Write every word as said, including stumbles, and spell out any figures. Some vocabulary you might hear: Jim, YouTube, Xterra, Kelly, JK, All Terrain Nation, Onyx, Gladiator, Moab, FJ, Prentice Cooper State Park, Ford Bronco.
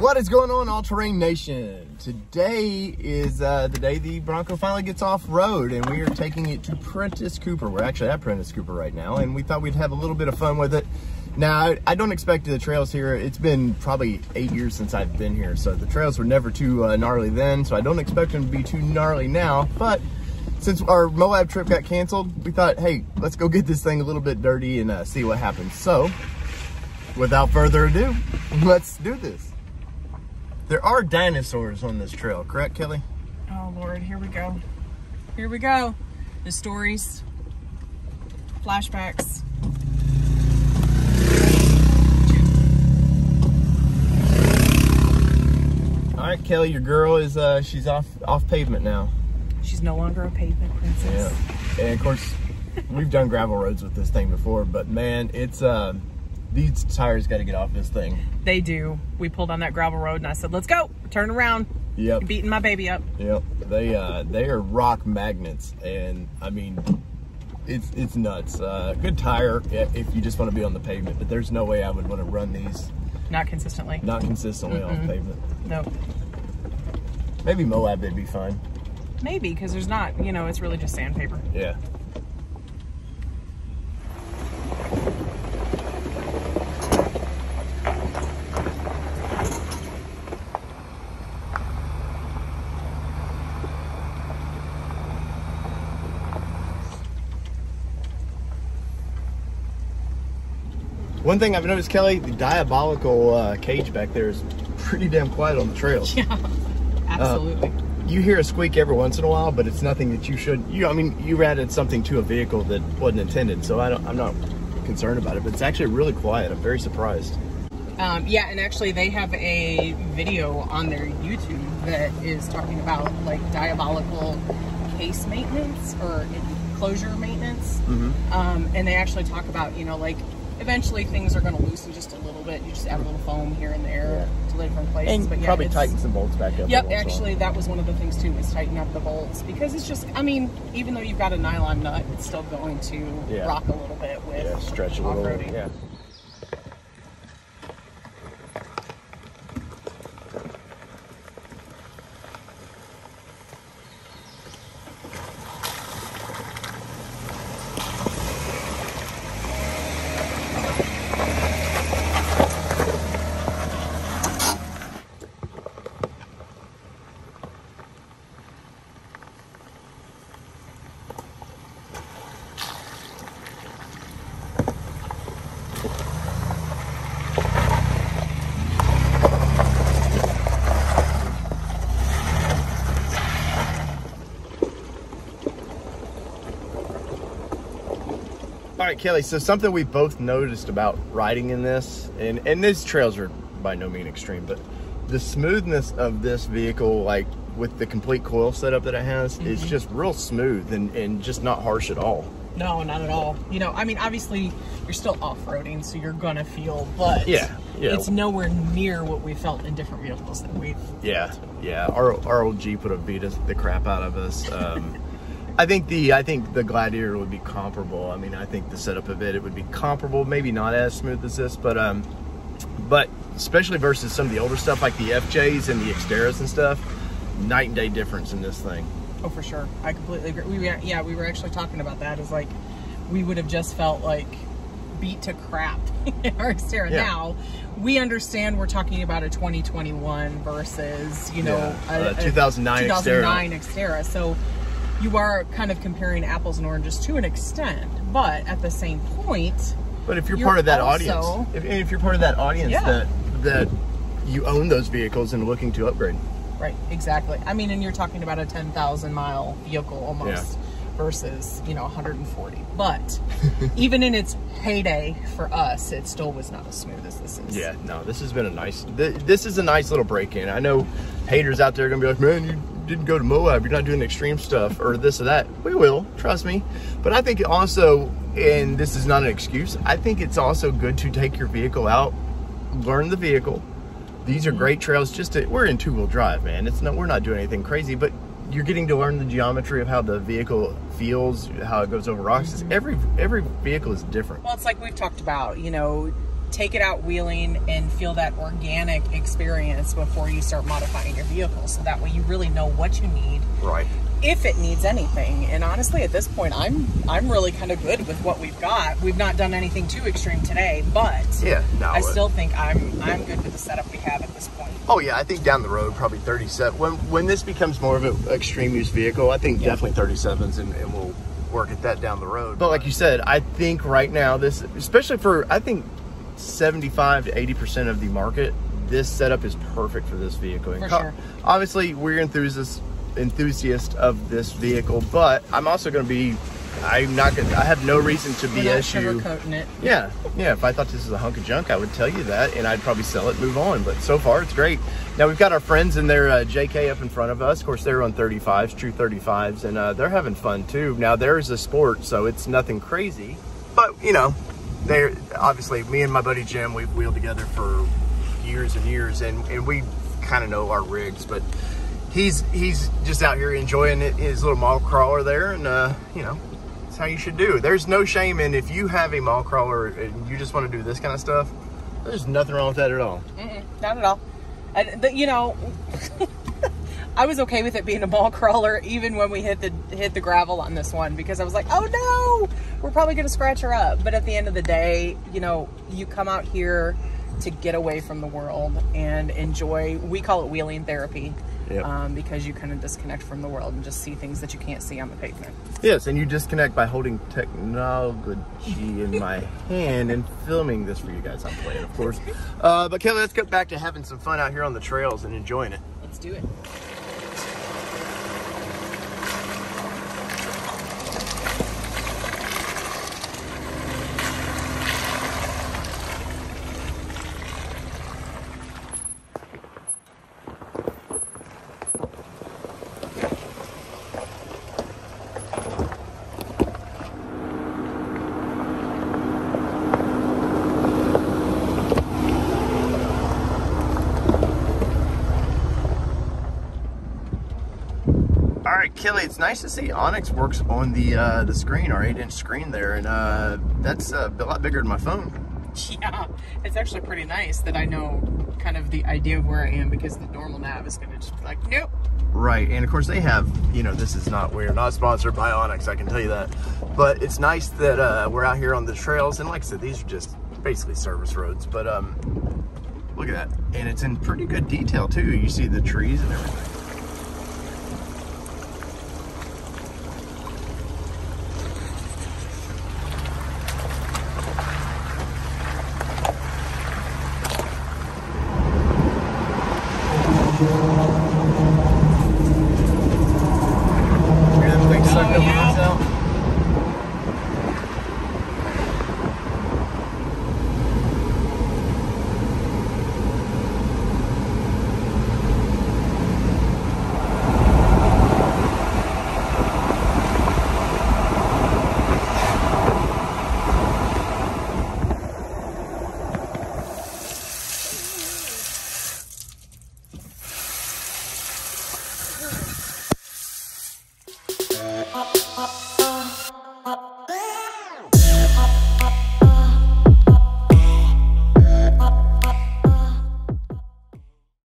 What is going on, All Terrain Nation? Today is uh, the day the Bronco finally gets off-road, and we are taking it to Prentice Cooper. We're actually at Prentice Cooper right now, and we thought we'd have a little bit of fun with it. Now, I don't expect the trails here. It's been probably eight years since I've been here, so the trails were never too uh, gnarly then, so I don't expect them to be too gnarly now, but since our Moab trip got canceled, we thought, hey, let's go get this thing a little bit dirty and uh, see what happens. So, without further ado, let's do this. There are dinosaurs on this trail, correct, Kelly? Oh, Lord, here we go. Here we go. The stories, flashbacks. All right, Kelly, your girl is, uh, she's off, off pavement now. She's no longer a pavement princess. Yeah, and of course, we've done gravel roads with this thing before, but man, it's, uh, these tires got to get off this thing. They do. We pulled on that gravel road and I said, let's go. Turn around. Yep. You're beating my baby up. Yep. They uh, they are rock magnets. And I mean, it's it's nuts. Uh, good tire if you just want to be on the pavement. But there's no way I would want to run these. Not consistently. Not consistently mm-mm. on pavement. Nope. Maybe Moab would be fine. Maybe, because there's not, you know, it's really just sandpaper. Yeah. One thing I've noticed, Kelly, the diabolical uh, cage back there is pretty damn quiet on the trails. Yeah, absolutely. Uh, you hear a squeak every once in a while, but it's nothing that you should. You, I mean, you added something to a vehicle that wasn't intended, so I don't, I'm not concerned about it. But it's actually really quiet. I'm very surprised. Um, yeah, and actually, they have a video on their YouTube that is talking about like diabolical case maintenance or closure maintenance, mm-hmm. um, and they actually talk about, you know, like, eventually things are going to loosen just a little bit. You just add a little foam here and there yeah. to the different places. And but yeah, probably tighten some bolts back up. Yep, actually on. That was one of the things too, is tighten up the bolts. Because it's just, I mean, even though you've got a nylon nut, it's still going to yeah. rock a little bit with yeah, stretch a little, yeah. All right, Kelly, so something we both noticed about riding in this, and, and these trails are by no means extreme, but the smoothness of this vehicle, like with the complete coil setup that it has, mm-hmm. is just real smooth and, and just not harsh at all. No, not at all. You know, I mean, obviously you're still off-roading, so you're going to feel, but yeah, yeah. it's nowhere near what we felt in different vehicles that we've... Yeah, yeah. Our, our old Jeep would have beat us, the crap out of us. Um, I think the I think the Gladiator would be comparable. I mean, I think the setup of it it would be comparable, maybe not as smooth as this, but um, but especially versus some of the older stuff like the F Js and the Xterras and stuff, night and day difference in this thing. Oh, for sure, I completely agree. We were, yeah, we were actually talking about that. Is like we would have just felt like beat to crap in our Xterra. Yeah. Now we understand we're talking about a twenty twenty-one versus you know yeah. a, uh, two thousand nine, a two thousand nine Xterra. Xterra. So. You are kind of comparing apples and oranges to an extent, but at the same point. But if you're, you're part of that also, audience, if, if you're part of that audience yeah. that that you own those vehicles and looking to upgrade, right? Exactly. I mean, and you're talking about a ten thousand mile vehicle almost yeah. versus you know one hundred forty. But even in its heyday for us, it still was not as smooth as this is. Yeah, no, this has been a nice. Th this is a nice little break in. I know haters out there are gonna be like, man, you. Didn't go to Moab, you're not doing extreme stuff or this or that. We will, trust me. But I think also, and this is not an excuse, I think it's also good to take your vehicle out, learn the vehicle. These are great trails. Just to, we're in two-wheel drive, man. It's not, we're not doing anything crazy, but you're getting to learn the geometry of how the vehicle feels, how it goes over rocks. It's every every vehicle is different. Well, it's like we've talked about, you know, take it out wheeling and feel that organic experience before you start modifying your vehicle. So that way you really know what you need. Right. If it needs anything. And honestly, at this point, I'm I'm really kind of good with what we've got. We've not done anything too extreme today, but yeah, no, I still think I'm I'm good with the setup we have at this point. Oh yeah, I think down the road probably thirty-seven. When when this becomes more of an extreme use vehicle, I think yeah. definitely thirty-sevens, and, and we'll work at that down the road. But like you said, I think right now this, especially for I think seventy-five to eighty percent of the market, this setup is perfect for this vehicle. And for sure. Obviously, we're enthusiasts. enthusiast of this vehicle, but I'm also going to be I'm not going to I have no reason to be issue it. yeah yeah if I thought this is a hunk of junk, I would tell you that, and I'd probably sell it, move on. But so far it's great. Now we've got our friends in their uh, J K up in front of us. Of course they're on thirty-fives, true thirty-fives, and uh, they're having fun too. Now there's a sport, so it's nothing crazy, but you know, they're obviously, me and my buddy Jim, we've wheeled together for years and years, and, and we kind of know our rigs, but He's he's just out here enjoying it, his little mall crawler there, and uh, you know, that's how you should do. There's no shame in, if you have a mall crawler and you just want to do this kind of stuff, there's nothing wrong with that at all. Mm-mm, not at all. I, the, you know, I was okay with it being a mall crawler even when we hit the hit the gravel on this one, because I was like, oh no, we're probably gonna scratch her up. But at the end of the day, you know, you come out here to get away from the world and enjoy. We call it wheeling therapy. Yep. Um, because you kind of disconnect from the world and just see things that you can't see on the pavement. Yes, and you disconnect by holding technology in my hand and filming this for you guys. I'm playing, of course. Uh, but Kelly, let's get back to having some fun out here on the trails and enjoying it. Let's do it. Kelly, it's nice to see Onyx works on the uh, the screen, our eight inch screen there, and uh, that's uh, a lot bigger than my phone. Yeah, it's actually pretty nice that I know kind of the idea of where I am, because the normal nav is going to just be like, nope. Right, and of course they have, you know, this is not, we're not sponsored by Onyx, I can tell you that, but it's nice that uh, we're out here on the trails, and like I said, these are just basically service roads, but um, look at that, and it's in pretty good detail too. You see the trees and everything.